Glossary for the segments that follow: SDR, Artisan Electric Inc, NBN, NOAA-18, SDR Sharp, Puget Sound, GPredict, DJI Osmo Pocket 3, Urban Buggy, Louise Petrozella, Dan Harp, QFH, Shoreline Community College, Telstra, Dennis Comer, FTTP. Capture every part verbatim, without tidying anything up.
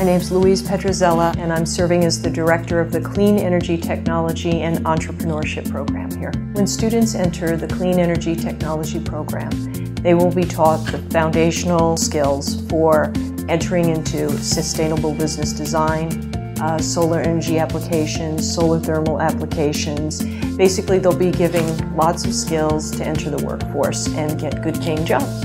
My name's Louise Petrozella, and I'm serving as the Director of the Clean Energy Technology and Entrepreneurship Program here. When students enter the Clean Energy Technology Program, they will be taught the foundational skills for entering into sustainable business design, uh, solar energy applications, solar thermal applications. Basically, they'll be given lots of skills to enter the workforce and get good paying jobs.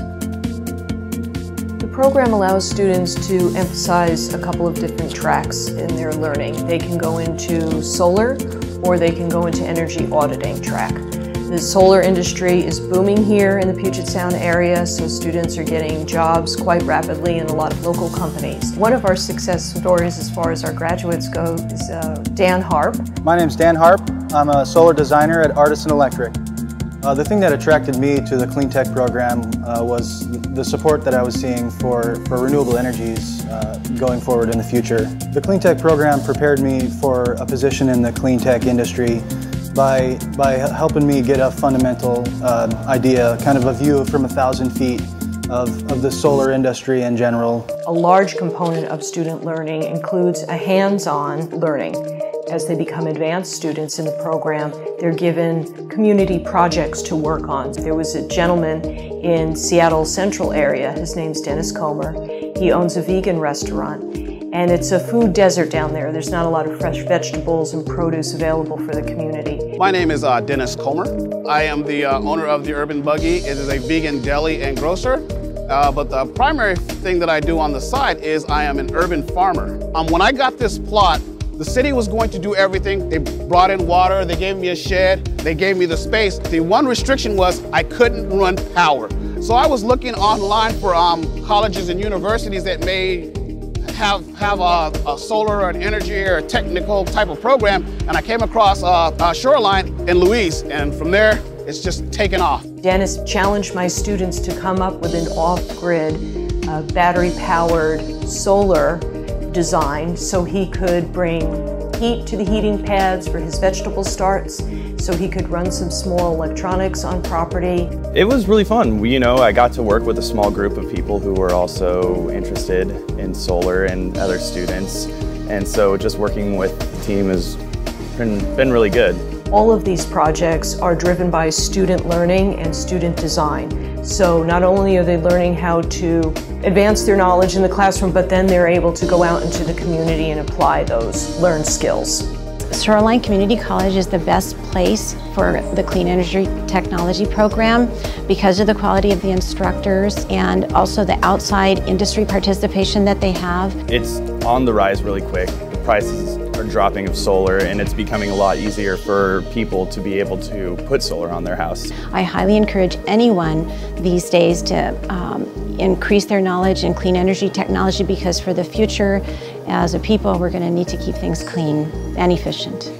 The program allows students to emphasize a couple of different tracks in their learning. They can go into solar or they can go into energy auditing track. The solar industry is booming here in the Puget Sound area, so students are getting jobs quite rapidly in a lot of local companies. One of our success stories as far as our graduates go is uh, Dan Harp. My name's Dan Harp. I'm a solar designer at Artisan Electric. Uh, the thing that attracted me to the Clean Tech program uh, was the support that I was seeing for, for renewable energies uh, going forward in the future. The Clean Tech program prepared me for a position in the clean tech industry by, by helping me get a fundamental uh, idea, kind of a view from a thousand feet of, of the solar industry in general. A large component of student learning includes a hands-on learning. As they become advanced students in the program, they're given community projects to work on. There was a gentleman in Seattle Central area, his name's Dennis Comer. He owns a vegan restaurant, and it's a food desert down there. There's not a lot of fresh vegetables and produce available for the community. My name is uh, Dennis Comer. I am the uh, owner of the Urban Buggy. It is a vegan deli and grocer. Uh, but the primary thing that I do on the side is I am an urban farmer. Um, when I got this plot, the city was going to do everything. They brought in water, they gave me a shed, they gave me the space. The one restriction was I couldn't run power. So I was looking online for um, colleges and universities that may have, have a, a solar or an energy or a technical type of program, and I came across uh, uh, Shoreline and Louise, and from there, it's just taken off. Dennis challenged my students to come up with an off-grid, uh, battery-powered solar design so he could bring heat to the heating pads for his vegetable starts, so he could run some small electronics on property. It was really fun. We, you know, I got to work with a small group of people who were also interested in solar and other students, and so just working with the team has been, been really good. All of these projects are driven by student learning and student design. So not only are they learning how to advance their knowledge in the classroom, but then they're able to go out into the community and apply those learned skills. Shoreline Community College is the best place for the Clean Energy Technology program because of the quality of the instructors and also the outside industry participation that they have. It's on the rise really quick. The prices are dropping of solar, and it's becoming a lot easier for people to be able to put solar on their house. I highly encourage anyone these days to um, increase their knowledge in clean energy technology, because for the future, as a people, we're going to need to keep things clean and efficient.